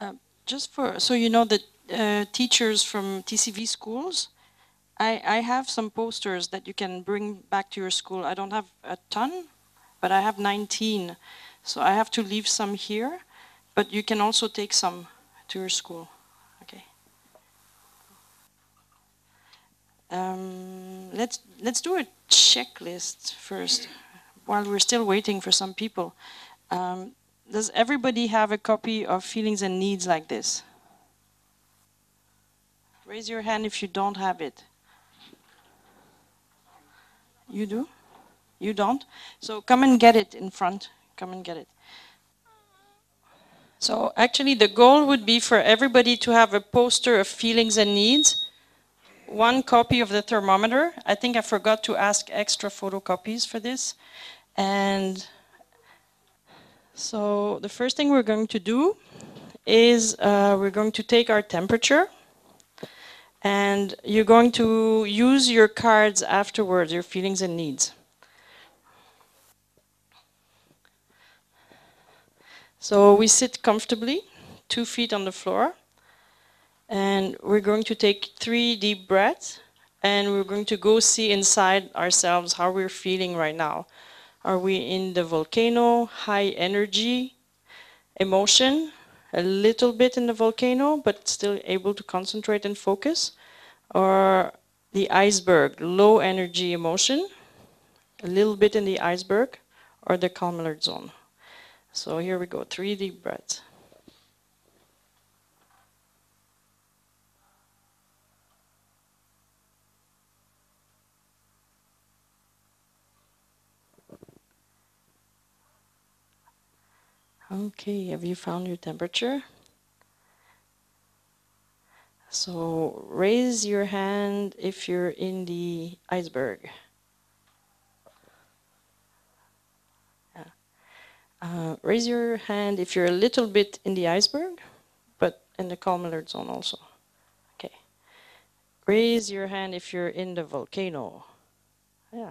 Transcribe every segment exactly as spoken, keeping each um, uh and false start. Uh, just for, so you know that uh, teachers from T C V schools, I, I have some posters that you can bring back to your school. I don't have a ton, but I have nineteen. So I have to leave some here, but you can also take some to your school. Okay. Um, let's, let's do a checklist first, while we're still waiting for some people. Um, does everybody have a copy of Feelings and Needs like this? Raise your hand if you don't have it. You do? You don't? So come and get it in front. Come and get it. So actually the goal would be for everybody to have a poster of Feelings and Needs, one copy of the thermometer. I think I forgot to ask extra photocopies for this. And so the first thing we're going to do is uh, we're going to take our temperature, and you're going to use your cards afterwards, your feelings and needs. So we sit comfortably, two feet on the floor, and we're going to take three deep breaths, and we're going to go see inside ourselves how we're feeling right now. Are we in the volcano, high energy, emotion, a little bit in the volcano, but still able to concentrate and focus? Or the iceberg, low energy emotion, a little bit in the iceberg, or the calm alert zone? So here we go, three deep breaths. Okay, have you found your temperature? So raise your hand if you're in the iceberg. Yeah. Uh, raise your hand if you're a little bit in the iceberg, but in the calm alert zone also. Okay. Raise your hand if you're in the volcano. Yeah.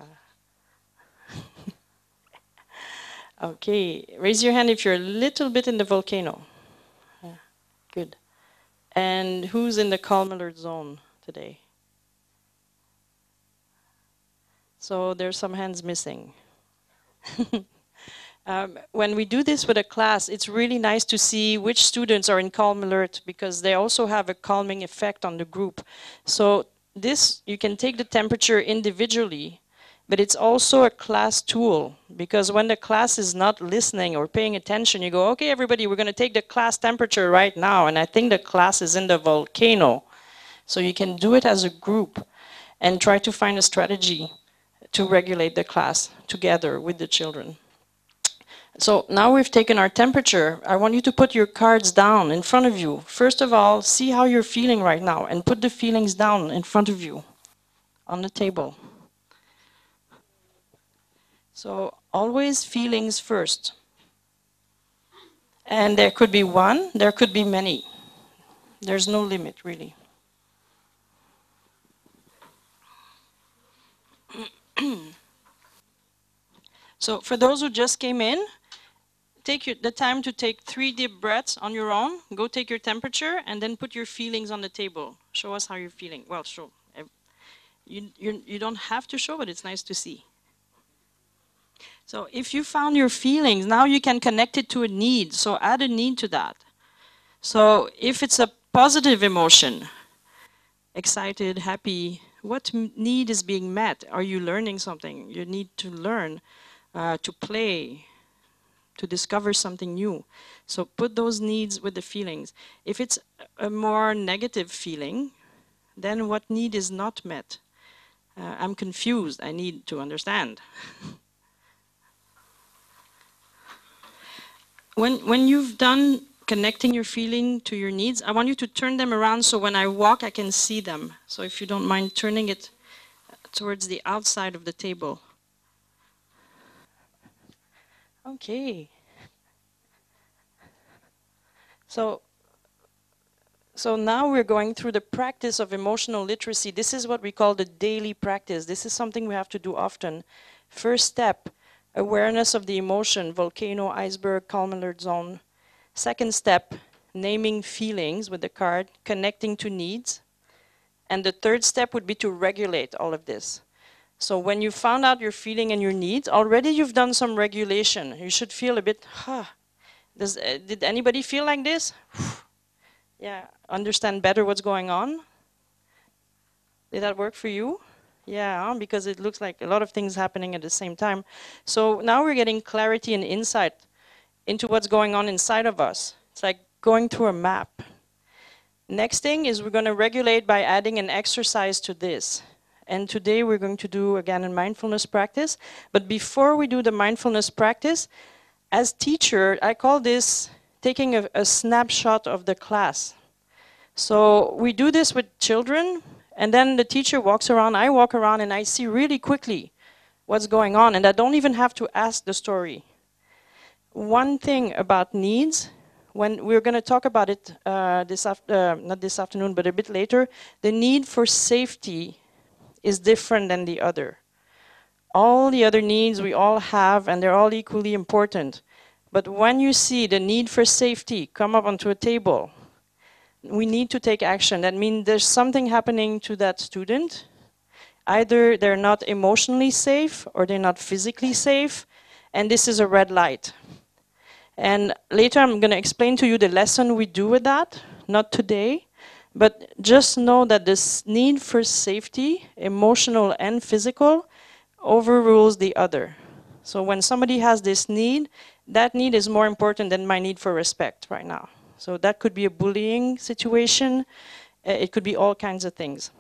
Okay, raise your hand if you're a little bit in the volcano. Yeah. Good. And who's in the calm alert zone today? So there's some hands missing. um, when we do this with a class, it's really nice to see which students are in calm alert, because they also have a calming effect on the group. So this, you can take the temperature individually, but it's also a class tool, because when the class is not listening or paying attention, you go, okay, everybody, we're going to take the class temperature right now, and I think the class is in the volcano. So you can do it as a group and try to find a strategy to regulate the class together with the children. So now we've taken our temperature. I want you to put your cards down in front of you. First of all, see how you're feeling right now and put the feelings down in front of you on the table. So always feelings first. And there could be one, there could be many. There's no limit, really. So for those who just came in, take your, the time to take three deep breaths on your own, go take your temperature, and then put your feelings on the table. Show us how you're feeling. Well, show. You, you, you don't have to show, but it's nice to see. So if you found your feelings, now you can connect it to a need. So add a need to that. So if it's a positive emotion, excited, happy, what need is being met? Are you learning something? You need to learn, uh, to play, to discover something new. So put those needs with the feelings. If it's a more negative feeling, then what need is not met? Uh, I'm confused. I need to understand. When, when you've done connecting your feeling to your needs, I want you to turn them around so when I walk, I can see them. So if you don't mind turning it towards the outside of the table. Okay. So, so now we're going through the practice of emotional literacy. This is what we call the daily practice. This is something we have to do often. First step. Awareness of the emotion, volcano, iceberg, calm alert zone. Second step, naming feelings with the card, connecting to needs. And the third step would be to regulate all of this. So when you found out your feeling and your needs, already you've done some regulation. You should feel a bit, huh, does, uh, did anybody feel like this? Yeah, understand better what's going on. Did that work for you? Yeah, because it looks like a lot of things happening at the same time. So now we're getting clarity and insight into what's going on inside of us. It's like going through a map. Next thing is we're going to regulate by adding an exercise to this. And today we're going to do, again, a mindfulness practice. But before we do the mindfulness practice, as teacher, I call this taking a, a snapshot of the class. So we do this with children, and then the teacher walks around, I walk around, and I see really quickly what's going on. And I don't even have to ask the story. One thing about needs, when we're going to talk about it uh, this after, uh, not this afternoon, but a bit later, the need for safety is different than the other. All the other needs we all have, and they're all equally important. But when you see the need for safety come up onto a table, we need to take action. That means there's something happening to that student. Either they're not emotionally safe or they're not physically safe, and this is a red light. And later I'm going to explain to you the lesson we do with that, not today. But just know that this need for safety, emotional and physical, overrules the other. So when somebody has this need, that need is more important than my need for respect right now. So that could be a bullying situation. It could be all kinds of things.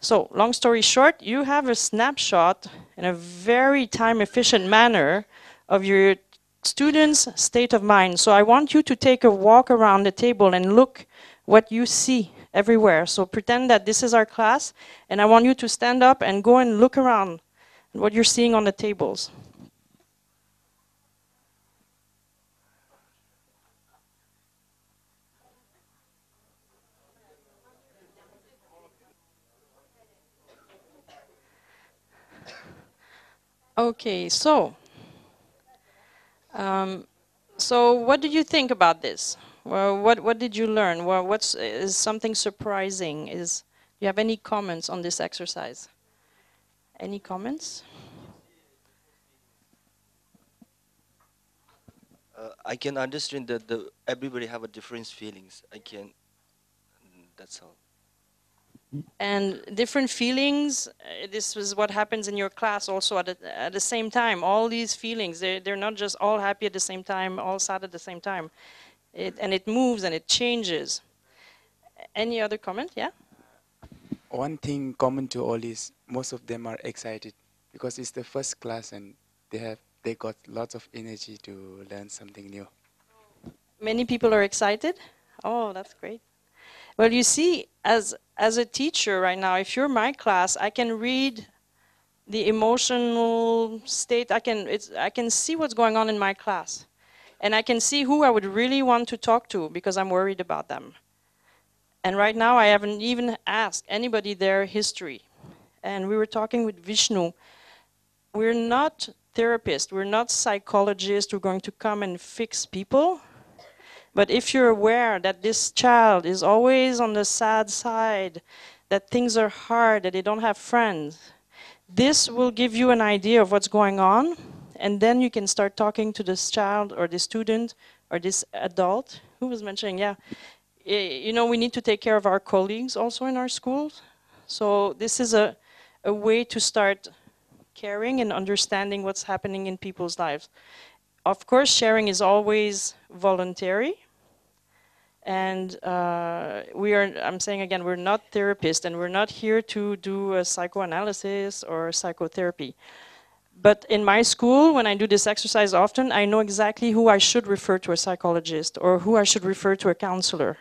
So long story short, you have a snapshot in a very time-efficient manner of your students' state of mind. So I want you to take a walk around the table and look what you see everywhere. So pretend that this is our class, and I want you to stand up and go and look around at what you're seeing on the tables. Okay, so, um, so what do you think about this? Well, what, what did you learn? Well, what's, is something surprising? Is, do you have any comments on this exercise? Any comments? Uh, I can understand that the, everybody have a different feelings. I can, that's all. And different feelings, uh, this is what happens in your class also at, a, at the same time. All these feelings, they're, they're not just all happy at the same time, all sad at the same time. It, and it moves and it changes. Any other comment? Yeah? One thing common to all is most of them are excited because it's the first class and they have they got lots of energy to learn something new. Many people are excited? Oh, that's great. Well, you see, as, as a teacher right now, if you're my class, I can read the emotional state. I can, it's, I can see what's going on in my class. And I can see who I would really want to talk to because I'm worried about them. And right now I haven't even asked anybody their history. And we were talking with Vishnu. We're not therapists, we're not psychologists who are going to come and fix people. But if you're aware that this child is always on the sad side, that things are hard, that they don't have friends, this will give you an idea of what's going on. And then you can start talking to this child or this student or this adult who was mentioning, yeah, you know, we need to take care of our colleagues also in our schools. So this is a, a way to start caring and understanding what's happening in people's lives. Of course, sharing is always voluntary. And uh, we are, I'm saying again, we're not therapists and we're not here to do a psychoanalysis or psychotherapy. But in my school, when I do this exercise often, I know exactly who I should refer to a psychologist or who I should refer to a counselor.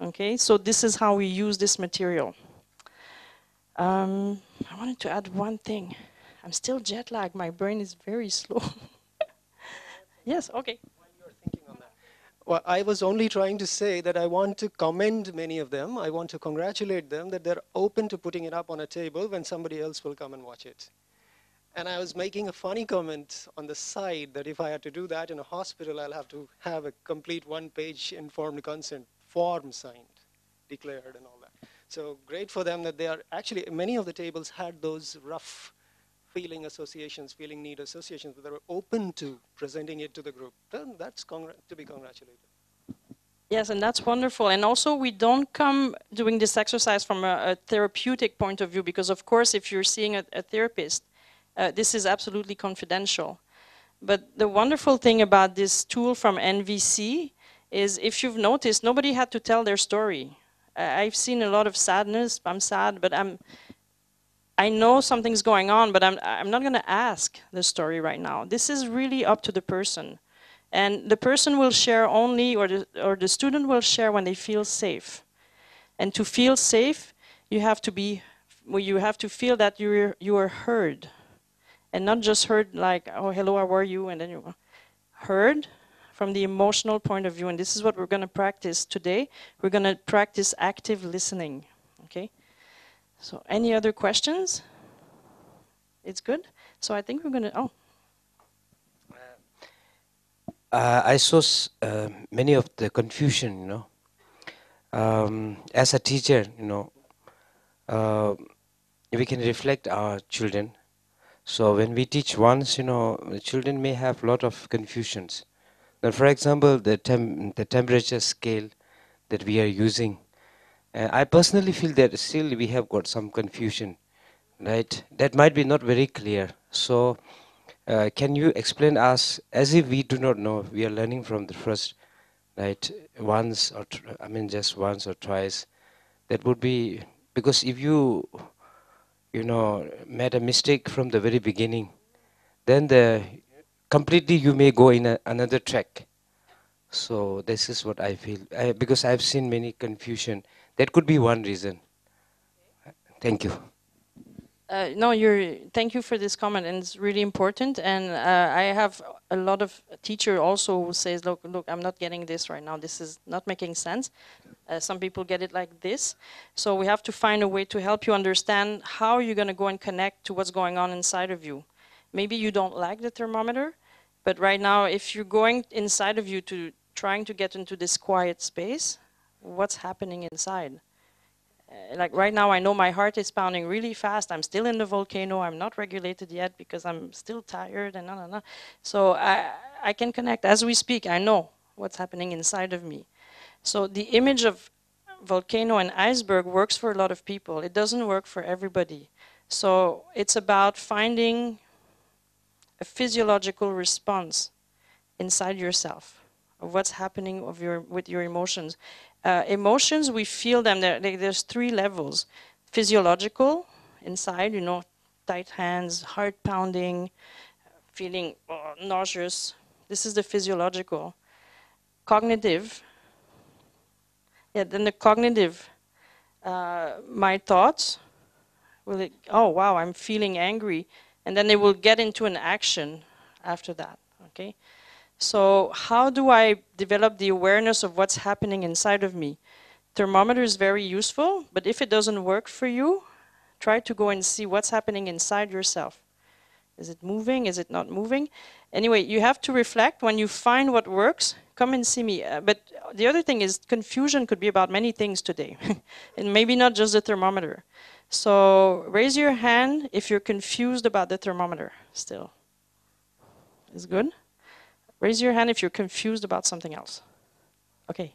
Okay, so this is how we use this material. Um, I wanted to add one thing. I'm still jet lagged. My brain is very slow. Yes, okay. While you're thinking on that. Well, I was only trying to say that I want to commend many of them. I want to congratulate them that they're open to putting it up on a table when somebody else will come and watch it. And I was making a funny comment on the side that if I had to do that in a hospital, I'll have to have a complete one-page informed consent form signed, declared, and all that. So great for them that they are actually, many of the tables had those rough feeling associations, feeling need associations, but they were open to presenting it to the group. Then that's congr- to be congratulated. Yes, and that's wonderful. And also, we don't come doing this exercise from a, a therapeutic point of view, because of course, if you're seeing a, a therapist, uh, this is absolutely confidential. But the wonderful thing about this tool from N V C is, if you've noticed, nobody had to tell their story. Uh, I've seen a lot of sadness. I'm sad, but I'm, I know something's going on, but I'm, I'm not going to ask the story right now. This is really up to the person. And the person will share only, or the, or the student will share when they feel safe. And to feel safe, you have to be, well, you have to feel that you're, you are heard. And not just heard like, oh, hello, how are you? And then you're heard from the emotional point of view. And this is what we're going to practice today. We're going to practice active listening, okay? So any other questions? It's good. So I think we're going to, oh. Uh, I saw uh, many of the confusion, you know. Um, as a teacher, you know, uh, we can reflect our children. So when we teach once, you know, the children may have a lot of confusions. Now, for example, the, tem the temperature scale that we are using. Uh, I personally feel that still we have got some confusion, right? That might be not very clear. So. Uh, can you explain us, as if we do not know, we are learning from the first, right, once or, tr I mean just once or twice, that would be, because if you, you know, made a mistake from the very beginning, then the, completely you may go in a, another track. So this is what I feel, I, because I've seen many confusion. That could be one reason. Thank you. Uh, no, you're, thank you for this comment, and it's really important. And uh, I have a lot of teacher also who says, look, look, I'm not getting this right now. This is not making sense. Uh, some people get it like this. So we have to find a way to help you understand how you're going to go and connect to what's going on inside of you. Maybe you don't like the thermometer, but right now, if you're going inside of you to trying to get into this quiet space, what's happening inside? Like right now, I know my heart is pounding really fast. I'm still in the volcano. I'm not regulated yet because I'm still tired and na na na. So I, I can connect. As we speak, I know what's happening inside of me. So the image of volcano and iceberg works for a lot of people. It doesn't work for everybody. So it's about finding a physiological response inside yourself of what's happening of your, with your emotions. Uh, emotions, we feel them. There, like, there's three levels. Physiological, inside, you know, tight hands, heart pounding, feeling uh, nauseous. This is the physiological. Cognitive. Yeah, then the cognitive. Uh, my thoughts. Will it, oh, wow, I'm feeling angry. And then they will get into an action after that, okay? So how do I develop the awareness of what's happening inside of me? Thermometer is very useful, but if it doesn't work for you, try to go and see what's happening inside yourself. Is it moving? Is it not moving? Anyway, you have to reflect. When you find what works, come and see me. Uh, but the other thing is, confusion could be about many things today, and maybe not just the thermometer. So raise your hand if you're confused about the thermometer still. Is good? Raise your hand if you're confused about something else. Okay.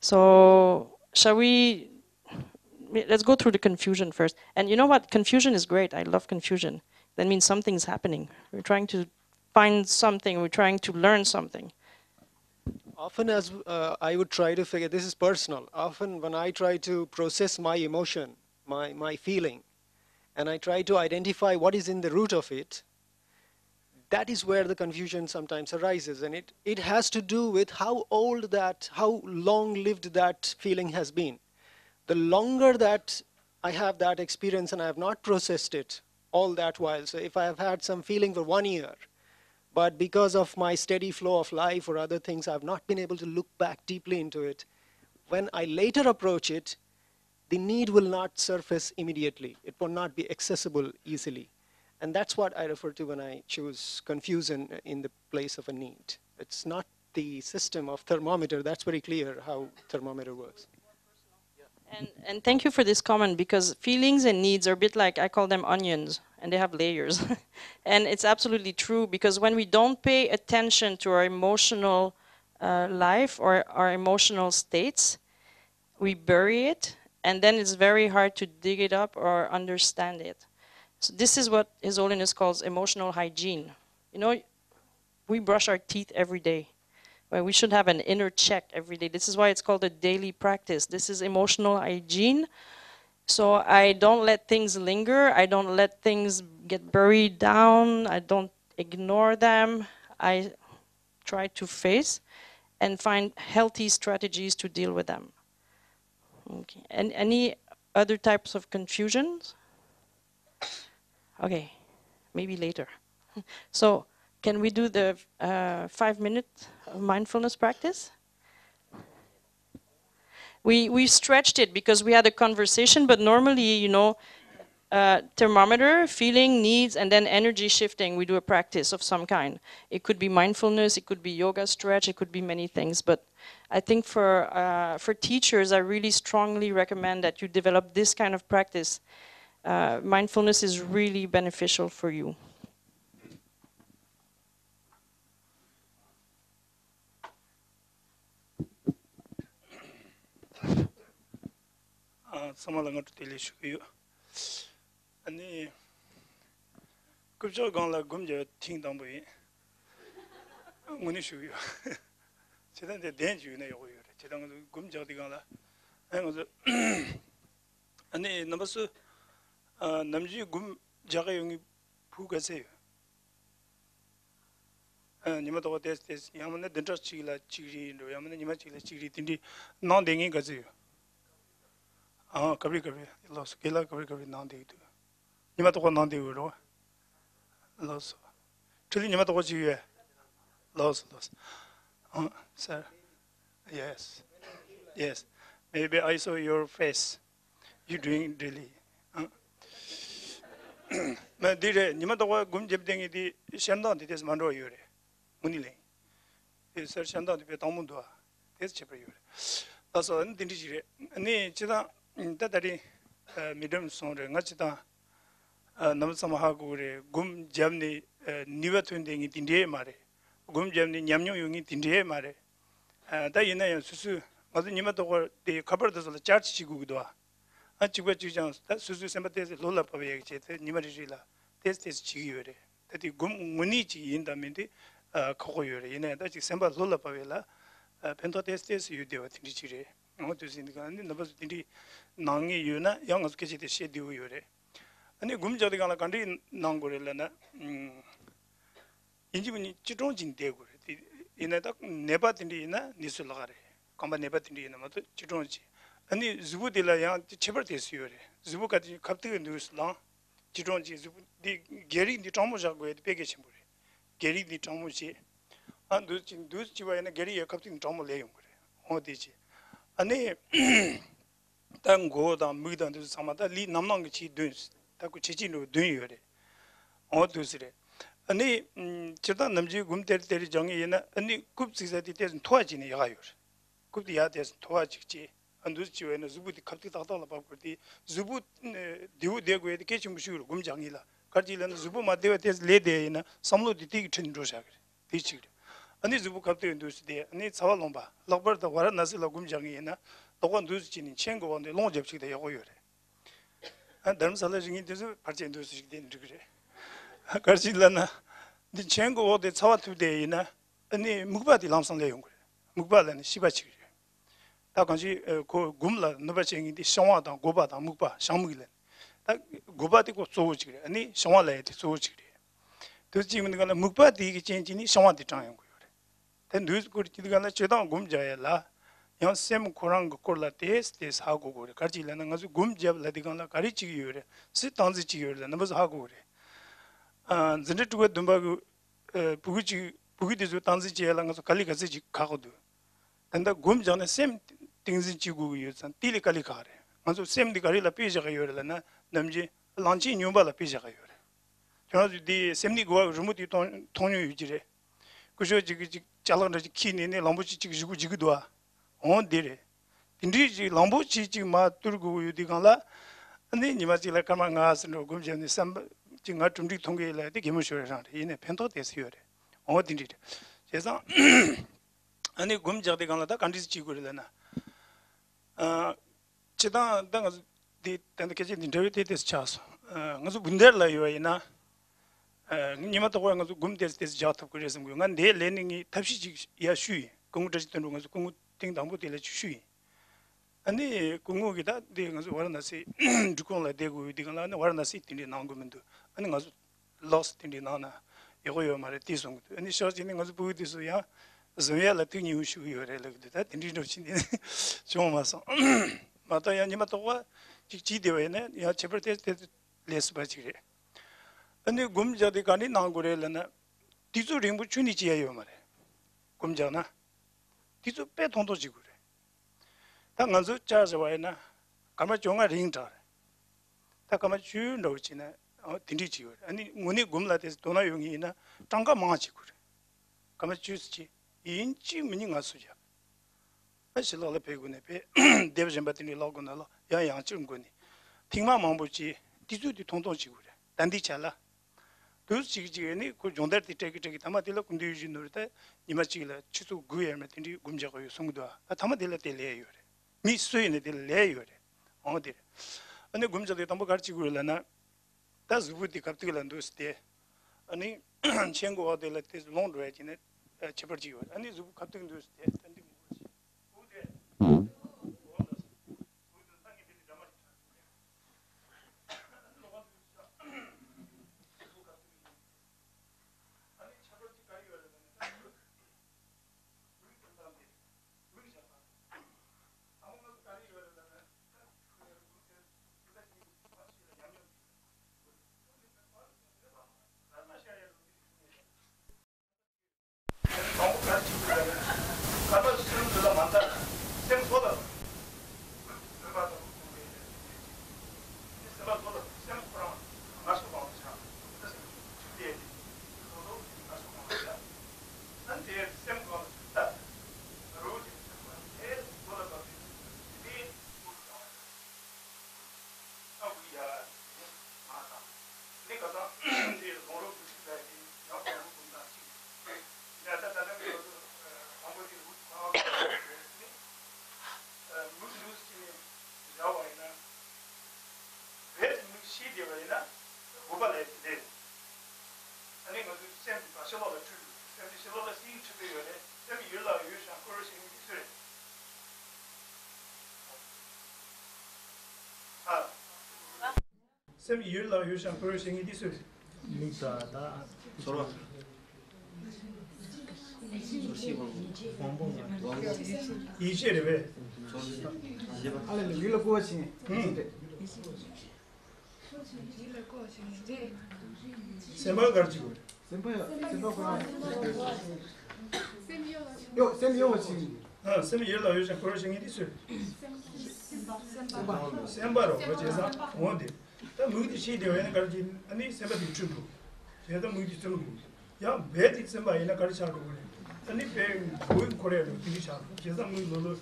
So, shall we, let's go through the confusion first. And you know what? Confusion is great. I love confusion. That means something's happening. We're trying to find something. We're trying to learn something. Often as uh, I would try to figure, this is personal. Often when I try to process my emotion, my, my feeling, and I try to identify what is in the root of it, that is where the confusion sometimes arises, and it, it has to do with how old that, how long-lived that feeling has been. The longer that I have that experience and I have not processed it all that while, so if I have had some feeling for one year, but because of my steady flow of life or other things, I have not been able to look back deeply into it, when I later approach it, the need will not surface immediately. It will not be accessible easily. And that's what I refer to when I choose confusion in the place of a need. It's not the system of thermometer. That's very clear how thermometer works. And, and thank you for this comment, because feelings and needs are a bit like, I call them onions, and they have layers. And it's absolutely true, because when we don't pay attention to our emotional uh, life or our emotional states, we bury it, and then it's very hard to dig it up or understand it. So this is what His Holiness calls emotional hygiene. You know, we brush our teeth every day. Well, we should have an inner check every day. This is why it's called a daily practice. This is emotional hygiene. So I don't let things linger. I don't let things get buried down. I don't ignore them. I try to face and find healthy strategies to deal with them. Okay. And any other types of confusions? Okay, maybe later. So, can we do the uh, five-minute mindfulness practice? We, we stretched it because we had a conversation, but normally, you know, uh, thermometer, feeling, needs, and then energy shifting, we do a practice of some kind. It could be mindfulness, it could be yoga stretch, it could be many things. But I think for, uh, for teachers, I really strongly recommend that you develop this kind of practice. Uh, mindfulness is really beneficial for you. Samalanga to Tilish, you and the Kupjo Gonla Gumja Ting Domboy. I'm going to show you. She then the danger in the oil. She don't Gumja Digala. And the and the numbers Namji Gum Jarayung Pugase. And you might have this Yamana Dendra Chila Chiri and Yamana Yamachila Chiri Tindi, non dinging Gazoo. Ah, kabhi kabhi, loss kila kabhi kabhi na de itu. Nima to ko na de uro. Loss. Chili nima to ko jiye. Loss, loss. Ah, sir. Yes, yes. Maybe I saw your face. You doing daily. Ah. Ma dire nima to ko gum jeb dengi di shanda di tes mando yore. Muni le. Yes, sir shanda di pe tamu doa. Tes chepre yore. Aso an dindi jire. Ani chida. Daddy, Midam Sondre, Nachita, Namsamahagore, Gum Jamni, never twinning it in the Mare, Gum Jamni, Yamu, you need in the Mare. Diana Susu, Mother Nimato, the cupboard of the church Chigudua. And Chiguachuans, that Susu sympathies, Lola Pavia, Nimarilla, Test is Chigure, that you Gum Munichi in the Mindy, Coyure, in that is Samba Lola Pavilla, Pentotestes, you do it in the Chire. I want to see the gun in the bus in the Nangi Yuna, young as Kitty the Shady Ure. And the Gumja the Gala country Nangorelana Injimini Chitronjin Degur in a Nebat in the Nisulare, Comba Nebat in the Namata Chitronji. And the Zubudilla Yan, the Chebertis Ure, Zubuka Captain News Law, Chitronji, the Gary the Tomoja go at Pegashimur, Gary the Tomoji, and Duchin Duchiva and Gary a Captain Tomoleum. Oh, did she? Ane tango da mugdan de samada li namnang chi duns ta ku chichi no dun yore o dusre ane chirda namji gumter teri jang yena ane kup sisa ti tes thoaji ne yayor kup ti ya tes thoaji chi andus chi wena zubut khapti takta la ba kurti zubut diu de go ke chi mushur gum jangila karji lan zubu ma de tes le de yena samlo di ti chin ro sha ti chi Ani zubu kapte indus de ani sawal lomba lakbar da wara nasi lagum jangi na dogon dus chini chengo wande long jeb chik de yago yore an dam sala jingi desu parche indus chik de ndigre karchi lana di chengo wode sawal tu de na ani mugba di lamsang le yongre mugba lani shiba chik ta kanji ko gumla nuba chengi di shwa da goba da mugba shamugile ta goba ti ko so chik ani shwa la ti so chik dus chim ngala mugba di ki chenji ni shwa di tang Then those good Chidana Chedan Gumjaela, Yon Sem Kurang Kurla Taste, this Hagogore, Kajilan, and Gumjab Ladigana Karichi, sit on the cheer, the numbers Hagore. And the network Dumbagu Puguchi Pugis with Tanzichel and Kalikaziji Kahodu. And the Gumjan the same things in Chigu use and Tilikalikare. And the same the Karila Pija Yorelana, Namji, Lanchi Nuba Pija Yor. the same go remote you don't tongue Kusho challenge kin in a lambuchi on dire. Indeed, Lambuchi ma turgu digala, and then you must like Kamangas and Gumjan, some Tingatum Tongue like the Gimusher in a pentotes here. On did it. And the Gumja de Ganada and his Chigurana. Chetan did the kitchen interpreted this chas. Nazubundela, you are in a Nimatawang of Gumdes, this jar of Kurism, and they learning Tashi Yashi, Kungutan, Kungu Ting Dambutel Shui. And the Kungu that they Warnasi, Dukola Degu, Digana, Warnasi, Indian Angumendu, and was lost in the Nana, Eroyo Maritism, and the short in the Buddhist Zoya, Zoya Latin, you should be elected that in the Chomasa. Mataya Nimatawa, Chichi de Vene, Yachaperted less by Chile. And the Gumja de Gani Nangurelana, Tizu Rimbu Chunichi Ayomare, Gumjana, Tizu Peton Jigure. Tanganzu Chazawayna, Kamachonga Ringtar, Takamachu no China, Tindichi, and Muni Gumla is Dona Yungina, Tanga Machikur, Kamachuchi, Inchi Miningasuja. I shall all the Pegunepe, Devjan Batini Logonala, Yayan Chunguni, Tingma Mambuchi, Tizu de Tonto Jigur, Dandichala. Those Chigini could yonder the take it, Tamatilla Kunduji Nurte, Imachilla, Chitu Guermetindi, Gumjago Sungdua, Atamadilla de Leure, Miss Suin de Leure, on there. And the Gumja de Tamogarchi Gulana, that's good the capital and those there. And he Chengo de Latis laundry in it, Chapergio, and his captain those there. Some years later, you shall first sing this. The mood she did in a garden, and it's never the trouble. The other mood is true. Young bed is somebody in a garage, and if they would Korea to finish up, just a mood.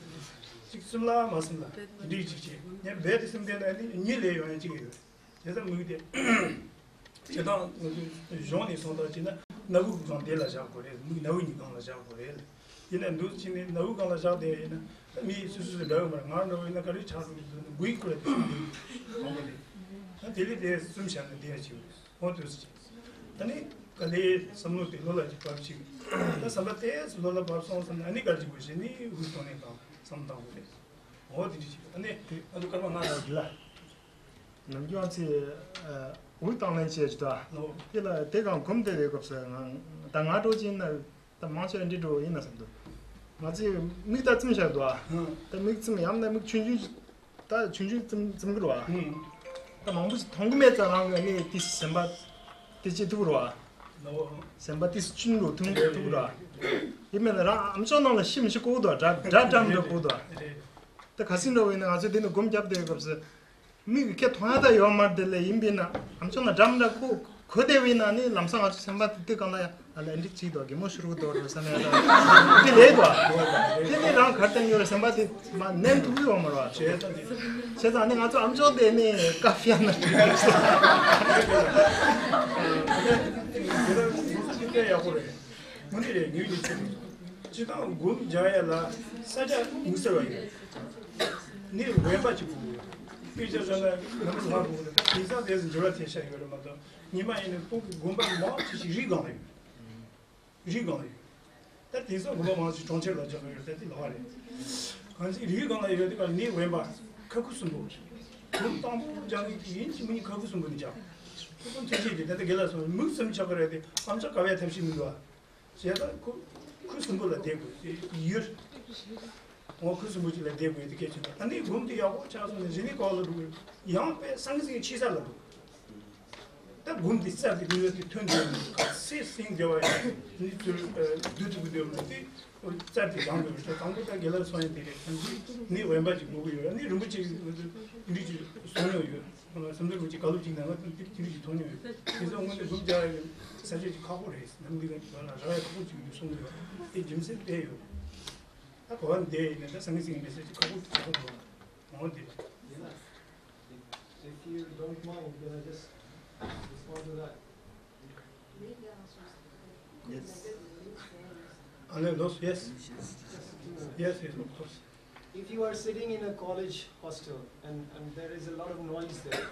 Sixula, Masula, Dichi, and bed is something that you lay on a chicken. Just a mood. You don't join is on the China, no on the La Jacore, no in on the Jacore. In a Duchin, no on the Jardin, me, Susan, and Marno in a garage, we could. Until there is some shall dear you. What is it? Any Kale, some of the Lola Jacobchi. The Sabates, Lola Barsons, and any Garjibush, any who's going to come, some down with it. What did you? And they look at another glad. No, you want to see a wood on a church door. No, take on come the records and Tangato in the Marshall and Dido innocent. But you meet that Misha door. That makes me, I'm not changing some door. The monks Tongumet along this Sembat Tichitura, Sembatis Chingo, Tungutura. Even I'm so known as Shimshikoda, Jadam the Buddha. The casino in Azadino Gumjab de Gobs. Me get Hada Yoma de la Imbina. I'm so a damned cook. 그대위나니 남상아주 생각 듣거나 알렌지 지도 기모스로 돌아서네라 빌레과 빌레랑 같은 요를 생각이 만 냄투비 오마라 제가 제가 아니 아주 암조 되네 카페 하나 그게 야고래 문제에 뉴지 지다 군 자야라 사자 무서워요 네 외바지 Peter Jana, he's not there in Juratia Shanghai, Mother. Nima in a book, Gumba Mott, Gigon. Gigon. That is a woman's transfer of the Hori. Because if you're going to live near Wemba, Kakusumu, Gumba Janiki, Inchimini Kakusumu. Don't take it that the Gillas will move some chocolate, some chocolate, and she will. She had a Kusumu at Debu. Or Kusumu at Debu education. And if Gumdi or Charles and Zinni called young Sansi Chisalo. That Gumdi said the community turned six things they were need to do to the community or that is under the Congress and Gillas for the new embassy movie. And the Rumichi is something which is called Tony. He's only the good guy, such as corporates, and we got to you soon. It didn't say. One day, that's amazing message. If you don't mind, then I just respond to that. Yes. Yes. Yes. Yes, yes, of course. If you are sitting in a college hostel and, and there is a lot of noise there,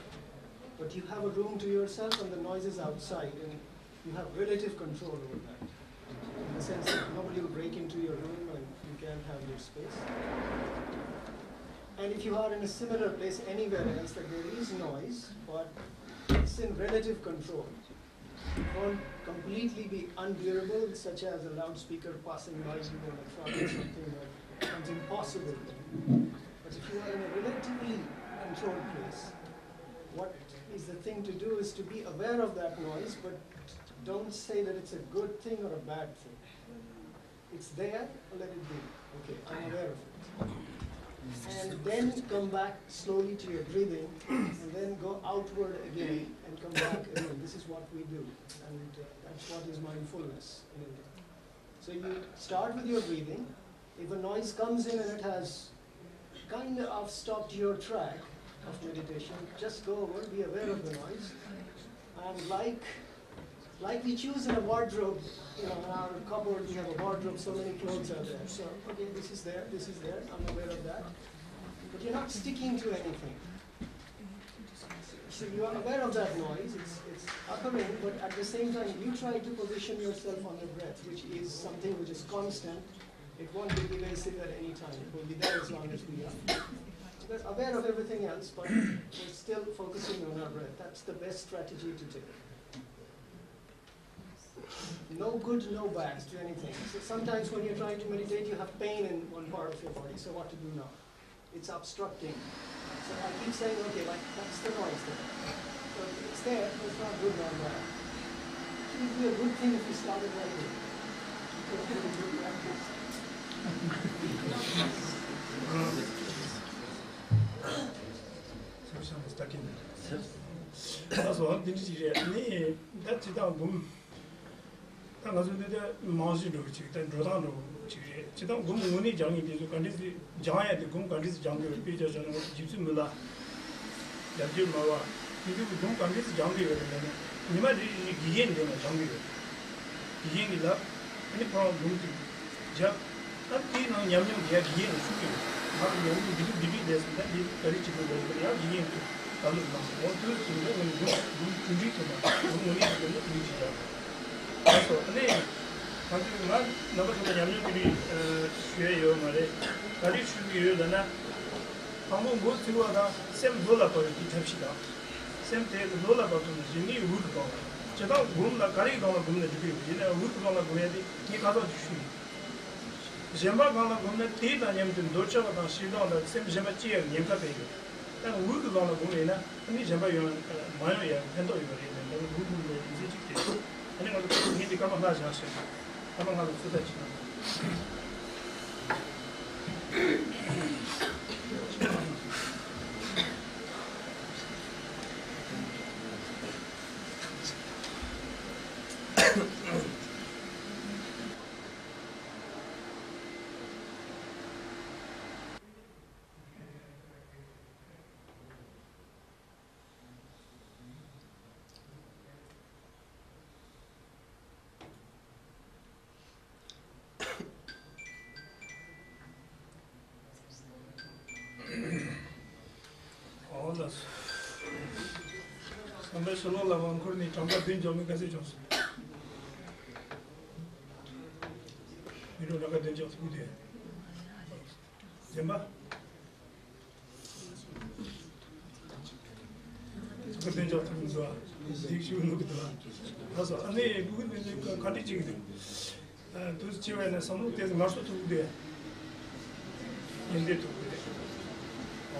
but you have a room to yourself and the noise is outside, and you have relative control over that. In the sense that nobody will break into your room and you can have your space. And if you are in a similar place anywhere else that there is noise, but it's in relative control, it won't completely be unbearable, such as a loudspeaker passing by you or a truck or something that becomes impossible. But if you are in a relatively controlled place, what is the thing to do is to be aware of that noise, but don't say that it's a good thing or a bad thing. It's there, let it be. Okay, I'm aware of it. And then come back slowly to your breathing, and then go outward again, and come back again. This is what we do, and uh, that's what is mindfulness in India. So you start with your breathing. If a noise comes in and it has kind of stopped your track of meditation, just go over, be aware of the noise, and like Like we choose in a wardrobe, you know, in our cupboard we have a wardrobe, so many clothes are there. So, okay, this is there, this is there, I'm aware of that. But you're not sticking to anything. So you are aware of that noise, it's, it's occurring, but at the same time you try to position yourself on your breath, which is something which is constant. It won't be evasive at any time, it will be there as long as we are. We're aware of everything else, but we're still focusing on our breath. That's the best strategy to take. No good, no bad to anything. So sometimes when you're trying to meditate, you have pain in one part of your body. So what to do now? It's obstructing. So I keep saying, okay, like that's the noise there. So it's there, but it's not good, not bad. It would be a good thing if you started right here. It would be a good practice. So someone is stuck in there. That's one thing she said. That's it, I'm boom. Then Mazi do it, then Rodano. Chitang Gumuni Jang is a country, giant, the Gum countries, jungle, Peter General, Gypsy Mula, Yajim Mava. If you Gum countries, jungle, you might be in the jungle. Yin is up, any problem, Jap, that teen on Yamim, Yak Yin, Suki, not Yam, Bibi, this, that is very cheaper than Yak Yin. Other than also, ne, something man, number of Yamian to be Shuyo Mare, that it should be Yodana. Among both through other, same Dola for the Tapshida, same take the Dola for the Jimmy Woodball. Chata Gunda Karigama Gunda to be, did a Woodbala Guedi, Nikata Shu. Zemba Gana Gunda Tate and Yamton Docha and Shida on the same Zemachi and Yamkape. Then Woodbala Gumena, and the Zemba Mayo and Tendo Yore. I think I'll need to come on that. I don't have to do that. us. We don't have a danger of good here. Jinpa? It's a danger of things. You will look at the land. That's all. And they are continuing them. And those children and some of them are also too there. And they took it.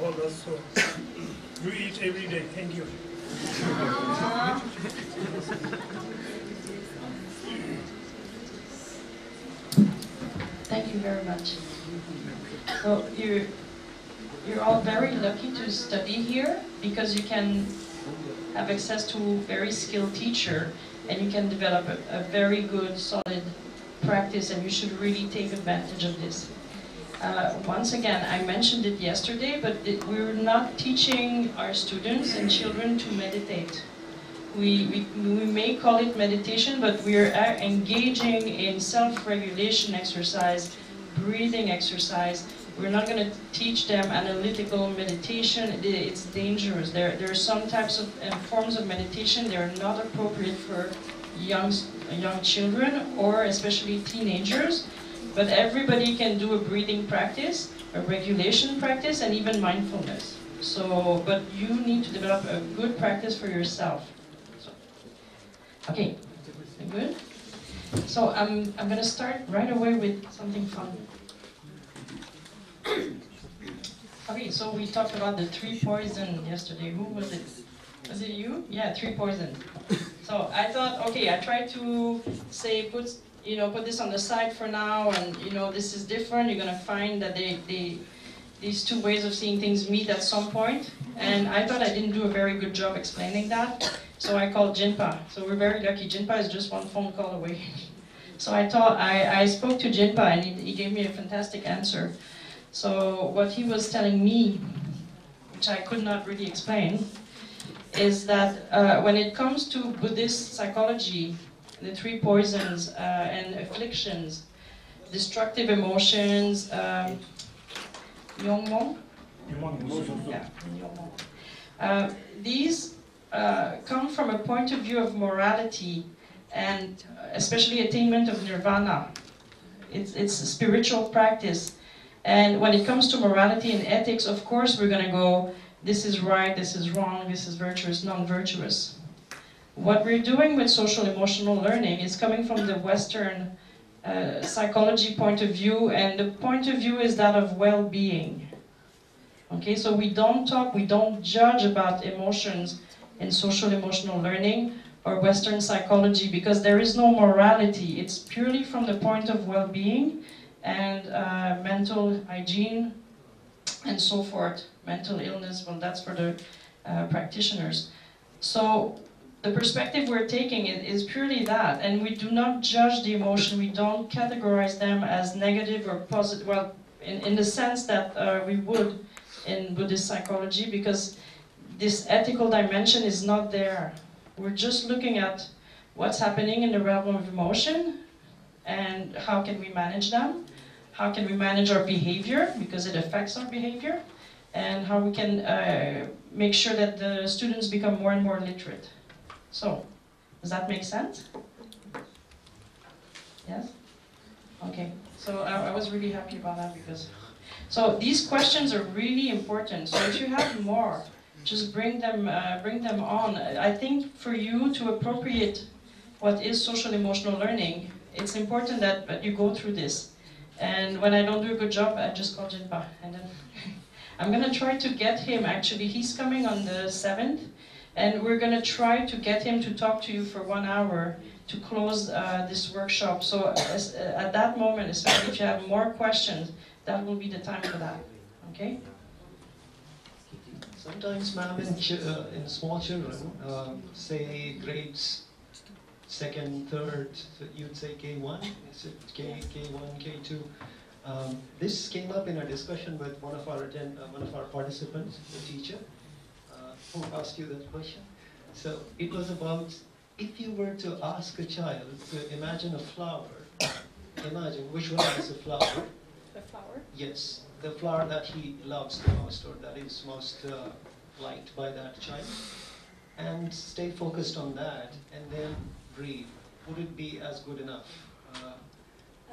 All that's so. You eat every day. Thank you. Thank you very much. Well, you, you're all very lucky to study here because you can have access to a very skilled teacher and you can develop a, a very good, solid practice, and you should really take advantage of this. Uh, once again, I mentioned it yesterday, but it, we're not teaching our students and children to meditate. We, we, we may call it meditation, but we are engaging in self-regulation exercise, breathing exercise. We're not going to teach them analytical meditation. It's dangerous. There, there are some types of uh, forms of meditation that are not appropriate for young, young children or especially teenagers. But everybody can do a breathing practice, a regulation practice, and even mindfulness. So, but you need to develop a good practice for yourself. Okay, good? So I'm, I'm gonna start right away with something fun. Okay, so we talked about the three poison yesterday. Who was it? Was it you? Yeah, three poison. So I thought, okay, I tried to say, put, you know, put this on the side for now, and you know, this is different. You're gonna find that they, they, these two ways of seeing things meet at some point. And I thought I didn't do a very good job explaining that. So I called Jinpa. So we're very lucky. Jinpa is just one phone call away. So I, taught, I, I spoke to Jinpa, and he, he gave me a fantastic answer. So what he was telling me, which I could not really explain, is that uh, when it comes to Buddhist psychology, the three poisons uh, and afflictions, destructive emotions, um, yongmon, yeah, uh, these Uh, come from a point of view of morality and especially attainment of nirvana. It's, it's a spiritual practice. And when it comes to morality and ethics, of course, we're going to go, this is right, this is wrong, this is virtuous, non-virtuous. What we're doing with social emotional learning is coming from the Western uh, psychology point of view, and the point of view is that of well-being. Okay, so we don't talk, we don't judge about emotions in social emotional learning or Western psychology, because there is no morality. It's purely from the point of well-being and uh, mental hygiene and so forth. Mental illness, well, that's for the uh, practitioners. So the perspective we're taking is, is purely that, and we do not judge the emotion. We don't categorize them as negative or positive, well, in, in the sense that uh, we would in Buddhist psychology, because this ethical dimension is not there. We're just looking at what's happening in the realm of emotion and how can we manage them, how can we manage our behavior, because it affects our behavior, and how we can uh, make sure that the students become more and more literate. So, does that make sense? Yes? Okay, so I, I was really happy about that because... So these questions are really important, so if you have more, just bring them, uh, bring them on. I think for you to appropriate what is social emotional learning, it's important that, that you go through this. And when I don't do a good job, I just call Jinpa. And then I'm gonna try to get him, actually. He's coming on the seventh, and we're gonna try to get him to talk to you for one hour to close uh, this workshop. So as, uh, at that moment, especially if you have more questions, that will be the time for that, okay? Sometimes, ma'am, in, ch uh, in small children, uh, say grades second, third, you'd say K one, K, K one, K two. Um, this came up in a discussion with one of our attend uh, one of our participants, the teacher, uh, who asked you that question. So it was about, if you were to ask a child to imagine a flower, imagine which one is a flower. The flower? Yes. The flower that he loves the most, or that is most uh, liked by that child, and stay focused on that, and then breathe. Would it be as good enough? Uh,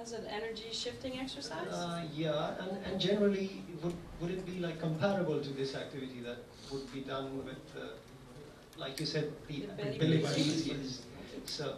As an energy shifting exercise? Uh, yeah, and, and generally, would, would it be like comparable to this activity that would be done with, uh, like you said, the, the belly breeze? Yes. So.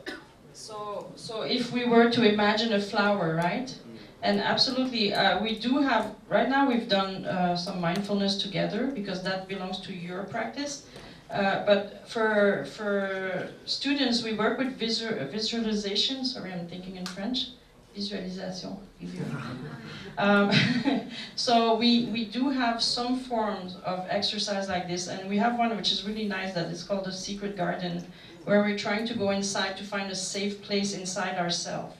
so, so if we were to imagine a flower, right? Mm. And absolutely, uh, we do have, right now we've done uh, some mindfulness together because that belongs to your practice. Uh, but for, for students, we work with visual, visualization, sorry, I'm thinking in French. Visualization. um, so we, we do have some forms of exercise like this, and we have one which is really nice that is called the Secret Garden, where we're trying to go inside to find a safe place inside ourselves.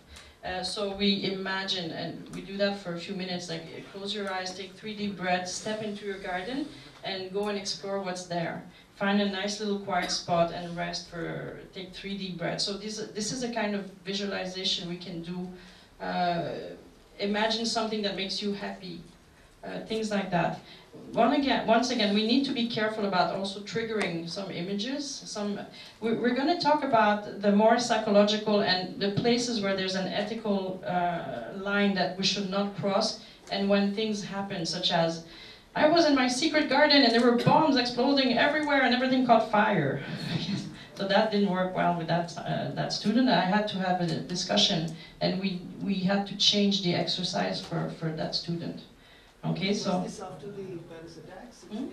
Uh, so we imagine, and we do that for a few minutes, like close your eyes, take three deep breaths, step into your garden, and go and explore what's there. Find a nice little quiet spot and rest for, take three deep breaths. So this, this is a kind of visualization we can do. Uh, imagine something that makes you happy, uh, things like that. One again, once again, we need to be careful about also triggering some images. Some, we're, we're going to talk about the more psychological and the places where there's an ethical uh, line that we should not cross, and when things happen, such as, I was in my secret garden and there were bombs exploding everywhere and everything caught fire. So that didn't work well with that, uh, that student. I had to have a discussion, and we, we had to change the exercise for, for that student. Okay, was so... Was this after the Paris attacks? Hmm?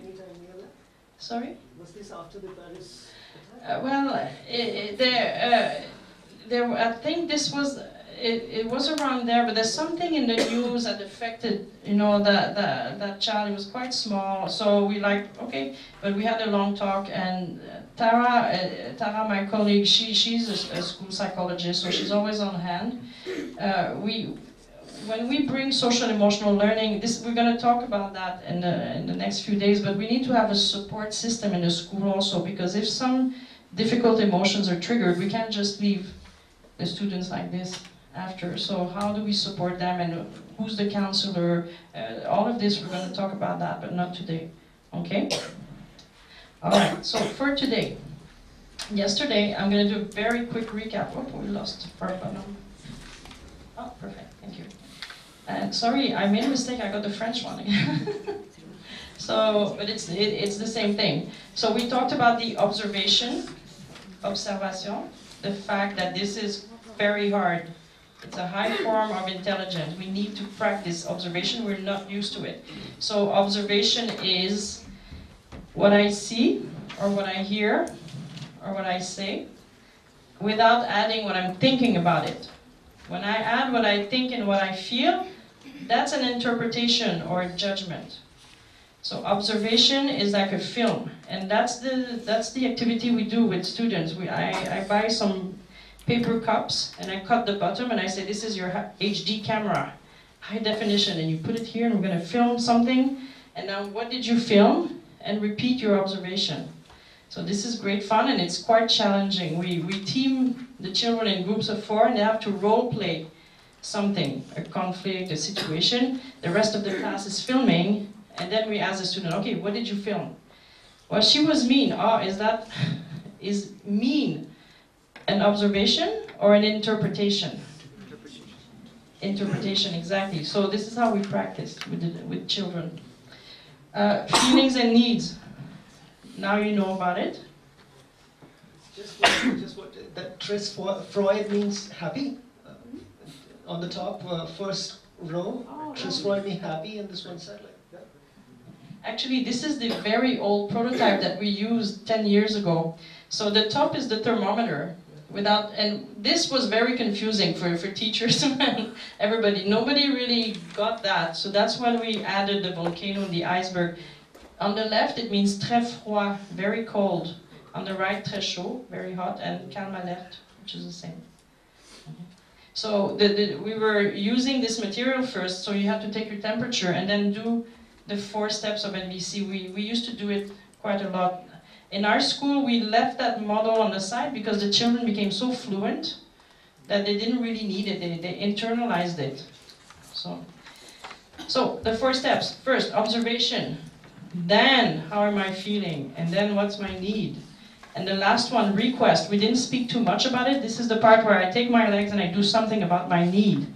Sorry? Was this after the Paris attacks? Uh, well, it, it, there, uh, there, I think this was... It, it was around there, but there's something in the news that affected, you know, that that, that child. It was quite small, so we like, okay, but we had a long talk, and Tara, uh, Tara, my colleague, she she's a, a school psychologist, so she's always on hand. Uh, we, when we bring social emotional learning, this we're going to talk about that in the in the next few days. But we need to have a support system in the school also, because if some difficult emotions are triggered, we can't just leave the students like this. After. So how do we support them, and who's the counselor? Uh, all of this, we're going to talk about that, but not today. Okay? All right, so for today, yesterday, I'm going to do a very quick recap. Oh, we lost. Oh, perfect. Thank you. Uh, sorry, I made a mistake. I got the French one again. So, but it's, it, it's the same thing. So we talked about the observation, observation, the fact that this is very hard. It's a high form of intelligence. We need to practice observation. We're not used to it. So observation is what I see, or what I hear, or what I say, without adding what I'm thinking about it. When I add what I think and what I feel, that's an interpretation or a judgment. So observation is like a film, and that's the, that's the activity we do with students. We, I, I buy some paper cups, and I cut the bottom, and I say, this is your H D camera, high definition, and you put it here, and we're going to film something, and now what did you film? And repeat your observation. So this is great fun, and it's quite challenging. We, we team the children in groups of four, and they have to role play something, a conflict, a situation. The rest of the class is filming, and then we ask the student, okay, what did you film? Well, she was mean. Oh, is that, is mean an observation or an interpretation? Interpretation. Interpretation, exactly. So this is how we practice with, the, with children. Uh, feelings and needs. Now you know about it. Just what, just what that Tris Freud means happy. Uh, on the top, uh, first row, oh, Tris Freud means happy, and this one side like that. Actually, this is the very old prototype that we used ten years ago. So the top is the thermometer. Without, and this was very confusing for, for teachers and everybody. Nobody really got that, so that's when we added the volcano and the iceberg. On the left, it means très froid, very cold. On the right, très chaud, very hot, and calme alerte, which is the same. So the, the, we were using this material first, so you have to take your temperature and then do the four steps of N V C. We, we used to do it quite a lot. In our school, we left that model on the side because the children became so fluent that they didn't really need it. They, they internalized it. So, so the four steps. First, observation. Then, how am I feeling? And then, what's my need? And the last one, request. We didn't speak too much about it. This is the part where I take my legs and I do something about my need.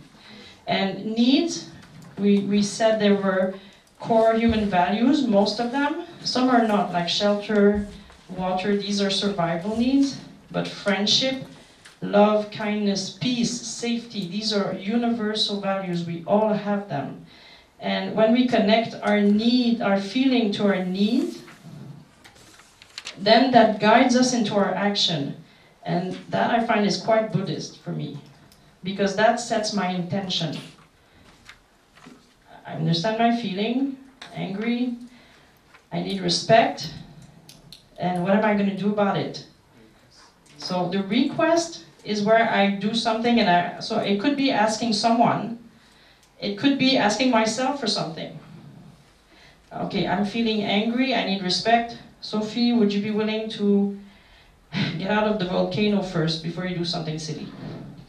And needs, we, we said there were core human values, most of them. Some are not, like shelter, water. These are survival needs. But friendship, love, kindness, peace, safety, these are universal values. We all have them. And when we connect our need, our feeling to our need, then that guides us into our action. And that I find is quite Buddhist for me, because that sets my intention. I understand my feeling, angry, I need respect, and what am I going to do about it? So the request is where I do something, and I, so it could be asking someone, it could be asking myself for something. Okay, I'm feeling angry, I need respect. Sophie, would you be willing to get out of the volcano first before you do something silly?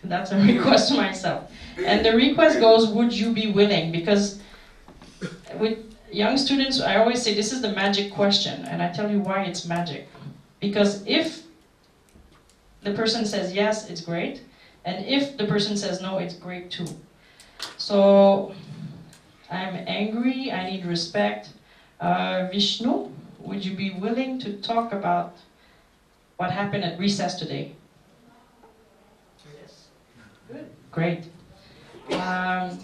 That's a request to myself. And the request goes, would you be willing? Because with young students, I always say this is the magic question, and I tell you why it's magic. Because if the person says yes, it's great, and if the person says no, it's great too. So, I'm angry, I need respect. Uh, Vishnu, would you be willing to talk about what happened at recess today? Yes. Good. Great. Um,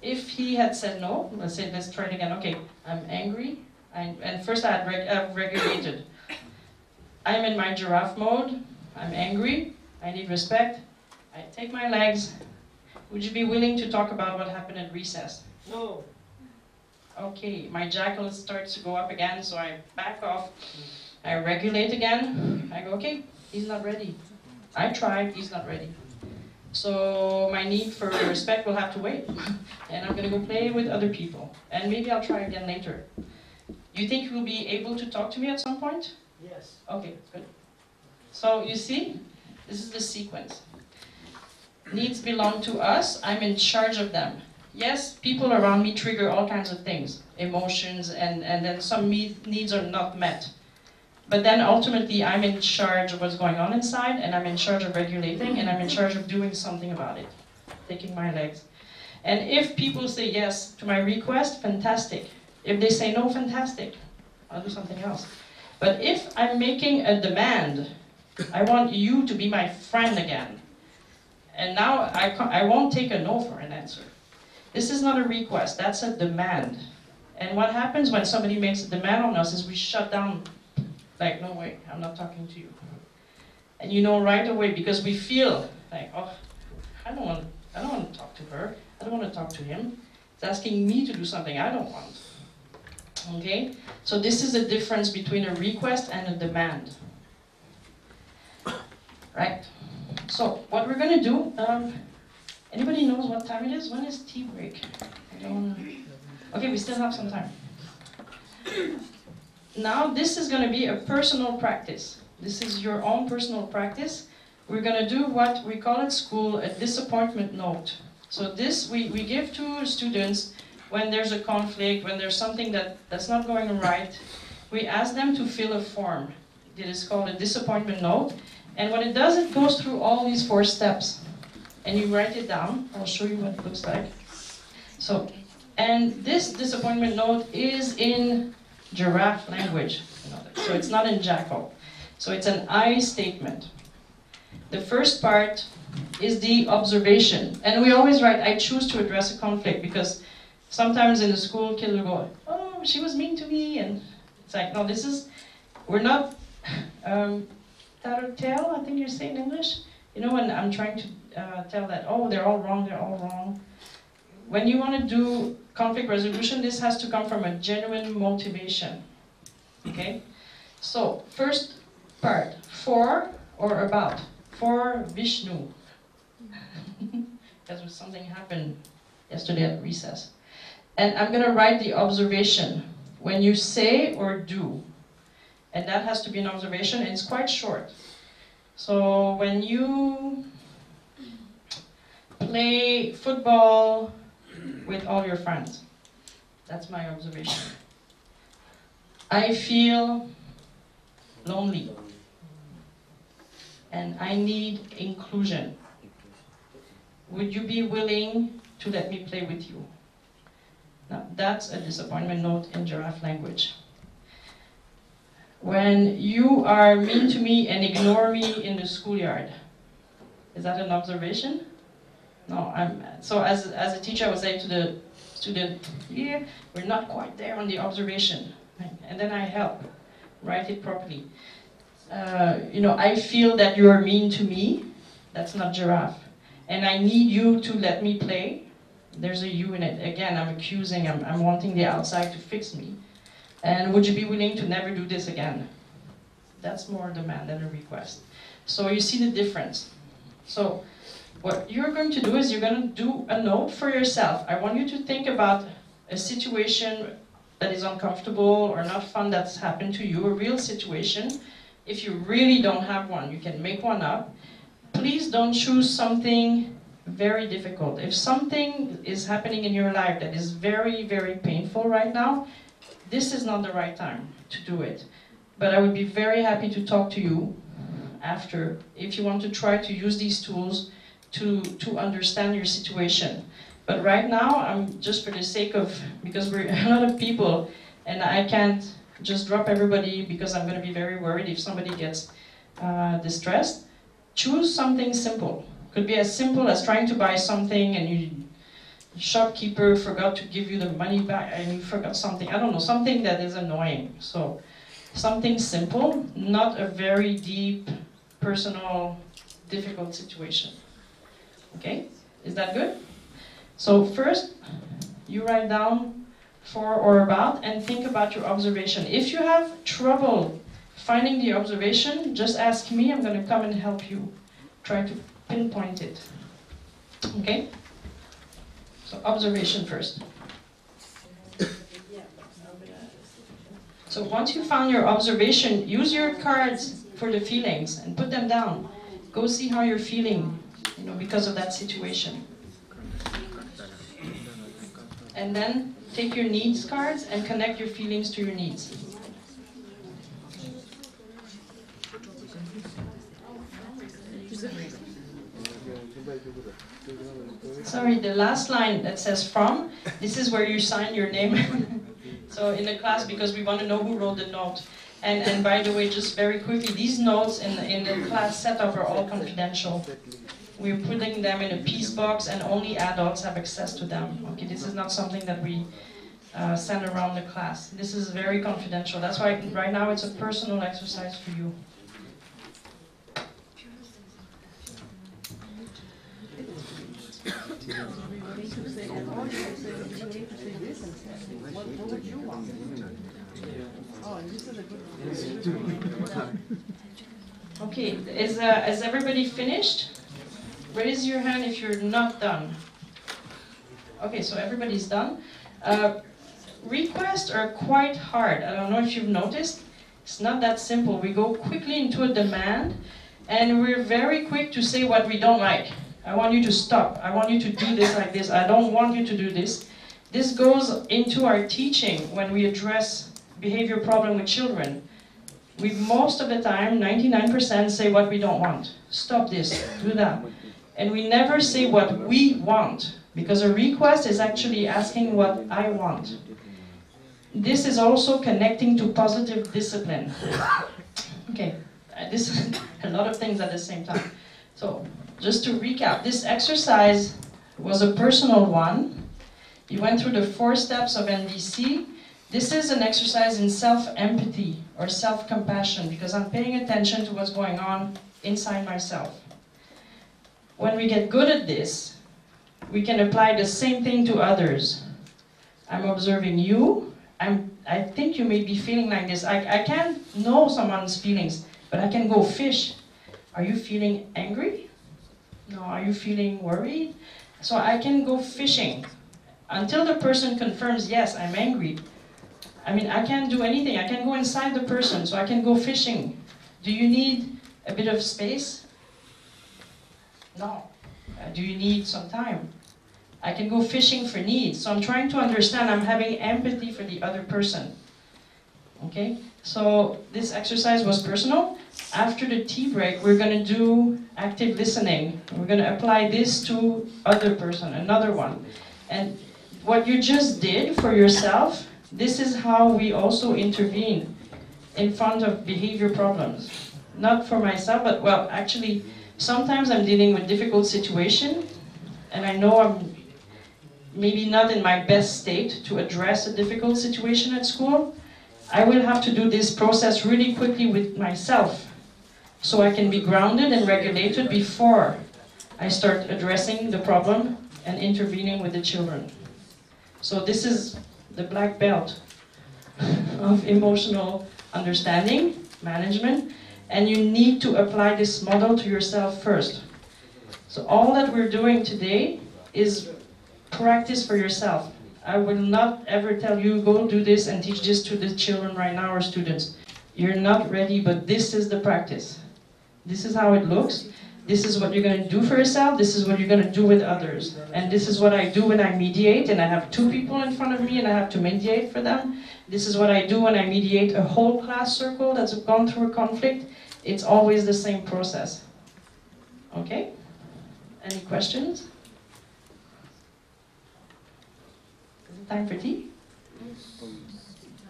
if he had said no, let's say, let's try it again. Okay, I'm angry. I, and first I had reg I've regulated. I'm in my giraffe mode. I'm angry. I need respect. I take my legs. Would you be willing to talk about what happened at recess? No. Okay, my jackal starts to go up again, so I back off, I regulate again, I go, okay, he's not ready. I tried, he's not ready. So my need for respect will have to wait, and I'm gonna go play with other people, and maybe I'll try again later. You think you'll be able to talk to me at some point? Yes. Okay, good. So you see, this is the sequence. Needs belong to us, I'm in charge of them. Yes, people around me trigger all kinds of things, emotions, and, and then some needs are not met. But then ultimately, I'm in charge of what's going on inside, and I'm in charge of regulating, and I'm in charge of doing something about it, taking my legs. And if people say yes to my request, fantastic. If they say no, fantastic. I'll do something else. But if I'm making a demand, I want you to be my friend again. And now I, I won't take a no for an answer. This is not a request, that's a demand. And what happens when somebody makes a demand on us is we shut down, like, no way, I'm not talking to you. And you know right away, because we feel like, oh, I don't want, I don't want to talk to her, I don't want to talk to him. It's asking me to do something I don't want. Okay? So this is the difference between a request and a demand. Right? So what we're gonna do, um, anybody knows what time it is? When is tea break? I don't wanna... Okay, we still have some time. Now this is gonna be a personal practice. This is your own personal practice. We're gonna do what we call at school a disappointment note. So this we, we give to students when there's a conflict, when there's something that, that's not going right. We ask them to fill a form. It is called a disappointment note. And what it does, it goes through all these four steps. And you write it down. I'll show you what it looks like. So, and this disappointment note is in giraffe language. So it's not in jackal. So it's an I statement. The first part is the observation. And we always write, I choose to address a conflict, because sometimes in the school, kids will go, oh, she was mean to me. And it's like, no, this is, we're not, um, tattletale, I think you say in English. You know, when I'm trying to uh, tell that, oh, they're all wrong, they're all wrong. When you want to do conflict resolution, this has to come from a genuine motivation. Okay? So, first part, for or about? For Vishnu. Because something happened yesterday at recess. And I'm going to write the observation. When you say or do. And that has to be an observation, and it's quite short. So when you play football with all your friends, that's my observation. I feel lonely, and I need inclusion. Would you be willing to let me play with you? Now, that's a disappointment note in giraffe language. When you are mean to me and ignore me in the schoolyard, is that an observation? No, I'm, so as, as a teacher, I would say to the student, yeah, we're not quite there on the observation. And then I help, write it properly. Uh, you know, I feel that you are mean to me, that's not giraffe. And I need you to let me play, there's a you in it. Again, I'm accusing, I'm, I'm wanting the outside to fix me. And would you be willing to never do this again? That's more a demand than a request. So you see the difference. So what you're going to do is you're going to do a note for yourself. I want you to think about a situation that is uncomfortable or not fun that's happened to you, a real situation. If you really don't have one, you can make one up. Please don't choose something very difficult. If something is happening in your life that is very, very painful right now, this is not the right time to do it. But I would be very happy to talk to you after, if you want to try to use these tools to, to understand your situation. But right now, I'm just for the sake of, because we're a lot of people, and I can't just drop everybody because I'm going to be very worried if somebody gets uh, distressed. Choose something simple. Could be as simple as trying to buy something and you, the shopkeeper forgot to give you the money back and you forgot something. I don't know, something that is annoying. So something simple, not a very deep, personal, difficult situation. Okay? Is that good? So first, you write down for or about and think about your observation. If you have trouble finding the observation, just ask me, I'm going to come and help you try to pinpoint it. Okay? So observation first. So once you found your observation, use your cards for the feelings and put them down. Go see how you're feeling, you know, because of that situation. And then take your needs cards and connect your feelings to your needs. Sorry, the last line that says from, this is where you sign your name. So in the class, because we want to know who wrote the note. And, and by the way, just very quickly, these notes in the, in the class setup are all confidential. We're putting them in a piece box and only adults have access to them. Okay, this is not something that we uh, send around the class. This is very confidential. That's why right now it's a personal exercise for you. What would you want? Oh, and this is a good. Okay, is, uh, is everybody finished? Raise your hand if you're not done. Okay, so everybody's done. Uh, requests are quite hard. I don't know if you've noticed. It's not that simple. We go quickly into a demand, and we're very quick to say what we don't like. I want you to stop. I want you to do this like this. I don't want you to do this. This goes into our teaching when we address behavior problem with children. We most of the time, ninety-nine percent say what we don't want. Stop this, do that. And we never say what we want, because a request is actually asking what I want. This is also connecting to positive discipline. Okay, this is a lot of things at the same time. So, just to recap, this exercise was a personal one. You went through the four steps of N V C. This is an exercise in self-empathy or self-compassion, because I'm paying attention to what's going on inside myself. When we get good at this, we can apply the same thing to others. I'm observing you. I'm, I think you may be feeling like this. I, I can't know someone's feelings, but I can go fish. Are you feeling angry? No. Are you feeling worried? So I can go fishing. Until the person confirms, yes, I'm angry. I mean, I can't do anything. I can go inside the person, so I can go fishing. Do you need a bit of space? No. Uh, do you need some time? I can go fishing for needs. So I'm trying to understand. I'm having empathy for the other person. Okay, so this exercise was personal. After the tea break, we're going to do active listening. We're going to apply this to other person, another one. And what you just did for yourself, this is how we also intervene in front of behavior problems. Not for myself, but well, actually, sometimes I'm dealing with difficult situation, and I know I'm maybe not in my best state to address a difficult situation at school. I will have to do this process really quickly with myself, so I can be grounded and regulated before I start addressing the problem and intervening with the children. So this is the black belt of emotional understanding, management, and you need to apply this model to yourself first. So all that we're doing today is practice for yourself. I will not ever tell you, go do this and teach this to the children right now or students. You're not ready, but this is the practice. This is how it looks. This is what you're going to do for yourself. This is what you're going to do with others. And this is what I do when I mediate, and I have two people in front of me and I have to mediate for them. This is what I do when I mediate a whole class circle that's gone through a conflict. It's always the same process. Okay? Any questions? Time for tea?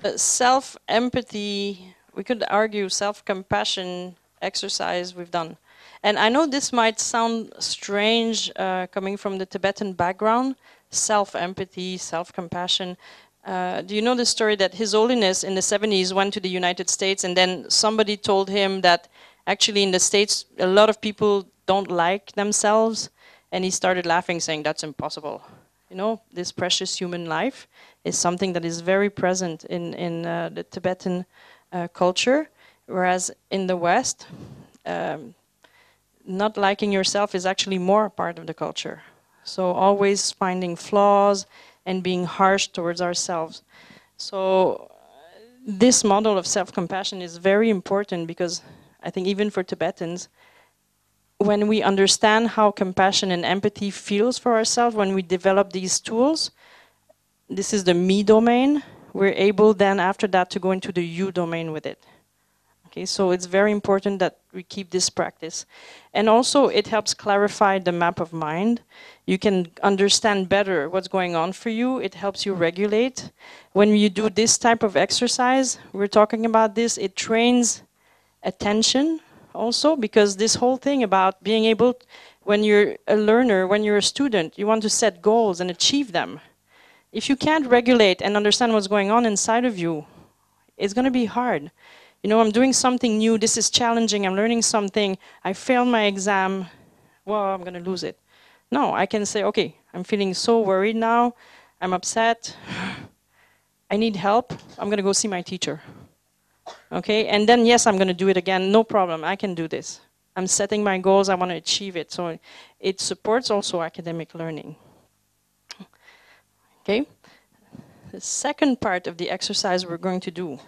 Uh, self-empathy, we could argue self-compassion exercise we've done. And I know this might sound strange uh, coming from the Tibetan background, self-empathy, self-compassion. Uh, do you know the story that His Holiness in the seventies went to the United States, and then somebody told him that actually in the States a lot of people don't like themselves, and he started laughing saying that's impossible. You know, this precious human life is something that is very present in, in uh, the Tibetan uh, culture, whereas in the West, um, not liking yourself is actually more part of the culture. So always finding flaws and being harsh towards ourselves. So uh, this model of self-compassion is very important, because I think even for Tibetans, when we understand how compassion and empathy feels for ourselves, when we develop these tools, this is the me domain, we're able then after that to go into the you domain with it. Okay, so it's very important that we keep this practice. And also it helps clarify the map of mind. You can understand better what's going on for you. It helps you regulate. When you do this type of exercise, we're talking about this, it trains attention. Also, because this whole thing about being able, to, when you're a learner, when you're a student, you want to set goals and achieve them. If you can't regulate and understand what's going on inside of you, it's going to be hard. You know, I'm doing something new, this is challenging, I'm learning something, I failed my exam, well, I'm going to lose it. No, I can say, okay, I'm feeling so worried now, I'm upset, I need help, I'm going to go see my teacher. Okay, and then yes, I'm going to do it again, no problem, I can do this. I'm setting my goals, I want to achieve it. So it supports also academic learning. Okay, the second part of the exercise we're going to do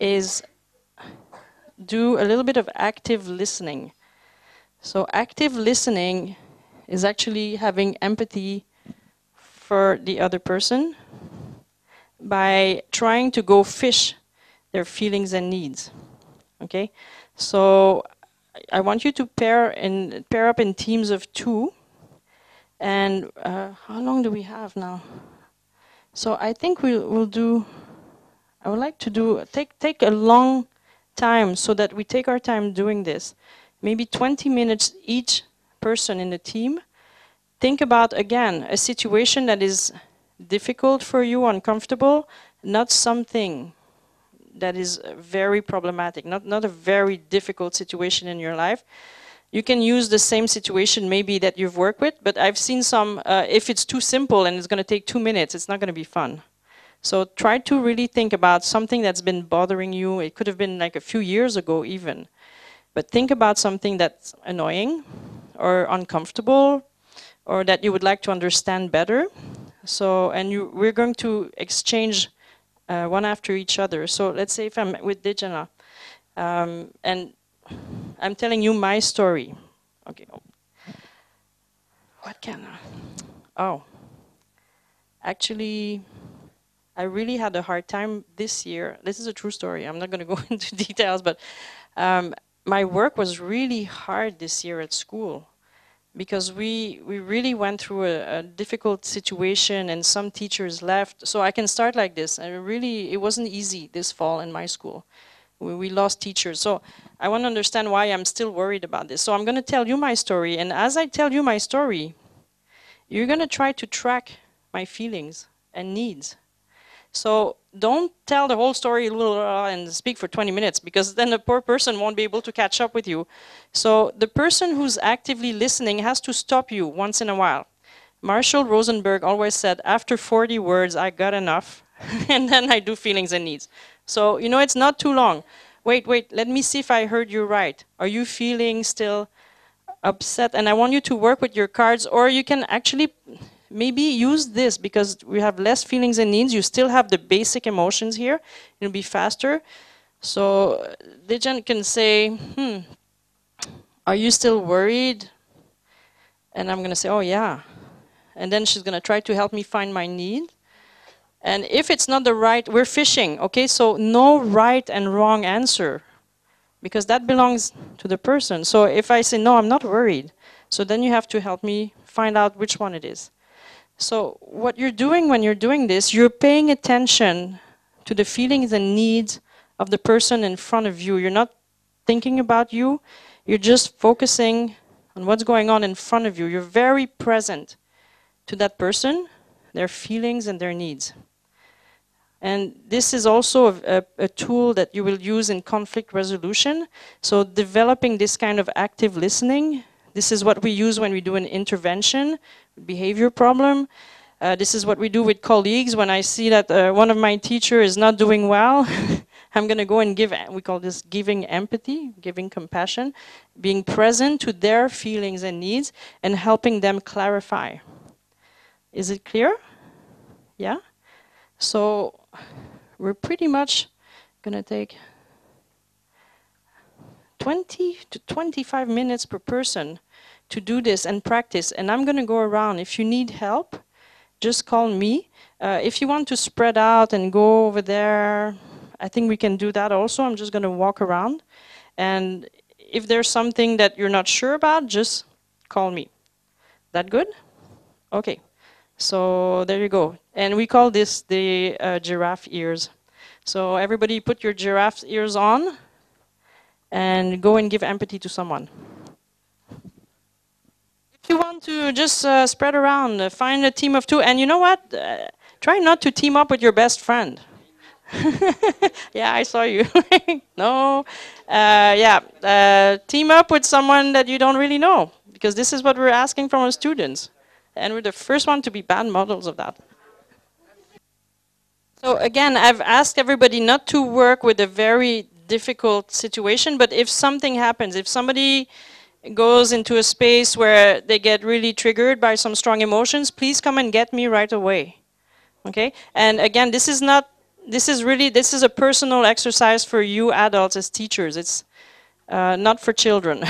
is do a little bit of active listening. So active listening is actually having empathy for the other person by trying to go fish their feelings and needs. Okay, so I want you to pair and pair up in teams of two. And uh, how long do we have now? So I think we'll, we'll do. I would like to do take take a long time so that we take our time doing this. Maybe twenty minutes each person in the team. Think about again a situation that is difficult for you, uncomfortable, not something that is very problematic, not, not a very difficult situation in your life. You can use the same situation maybe that you've worked with, but I've seen some, uh, if it's too simple and it's going to take two minutes, it's not going to be fun. So try to really think about something that's been bothering you. It could have been like a few years ago even. But think about something that's annoying or uncomfortable or that you would like to understand better. So, and you, we're going to exchange Uh, one after each other. So let's say if I'm with Dejana, um, and I'm telling you my story. Okay. What can I? Oh. Actually, I really had a hard time this year. This is a true story. I'm not going to go into details, but um, my work was really hard this year at school because we, we really went through a, a difficult situation and some teachers left. So I can start like this. And really, it wasn't easy this fall in my school. We, we lost teachers. So I want to understand why I'm still worried about this. So I'm going to tell you my story. And as I tell you my story, you're going to try to track my feelings and needs. So don't tell the whole story and speak for twenty minutes, because then the poor person won't be able to catch up with you. So the person who's actively listening has to stop you once in a while. Marshall Rosenberg always said, after forty words, I got enough, and then I do feelings and needs. So, you know, it's not too long. Wait, wait, let me see if I heard you right. Are you feeling still upset? And I want you to work with your cards, or you can actually maybe use this, because we have less feelings and needs. You still have the basic emotions here. It'll be faster. So Dejana can say, hmm, are you still worried? And I'm going to say, oh, yeah. And then she's going to try to help me find my need. And if it's not the right, we're fishing. Okay, so no right and wrong answer, because that belongs to the person. So if I say, no, I'm not worried, so then you have to help me find out which one it is. So what you're doing when you're doing this, you're paying attention to the feelings and needs of the person in front of you. You're not thinking about you. You're just focusing on what's going on in front of you. You're very present to that person, their feelings and their needs. And this is also a, a, a tool that you will use in conflict resolution. So developing this kind of active listening. This is what we use when we do an intervention, behavior problem. Uh, this is what we do with colleagues. When I see that uh, one of my teachers is not doing well, I'm going to go and give, we call this giving empathy, giving compassion, being present to their feelings and needs and helping them clarify. Is it clear? Yeah? So we're pretty much going to take twenty to twenty-five minutes per person to do this and practice. And I'm going to go around. If you need help, just call me. Uh, if you want to spread out and go over there, I think we can do that also. I'm just going to walk around. And if there's something that you're not sure about, just call me. That good? Okay. So there you go. And we call this the uh, giraffe ears. So everybody put your giraffe ears on and go and give empathy to someone. If you want to just uh, spread around, uh, find a team of two, and you know what? Uh, try not to team up with your best friend. Yeah, I saw you. No. Uh, yeah, uh, team up with someone that you don't really know, because this is what we're asking from our students. And we're the first one to be bad models of that. So again, I've asked everybody not to work with a very difficult situation, but if something happens, if somebody goes into a space where they get really triggered by some strong emotions, please come and get me right away. Okay? And again, this is not, this is really, this is a personal exercise for you adults as teachers. It's uh, not for children.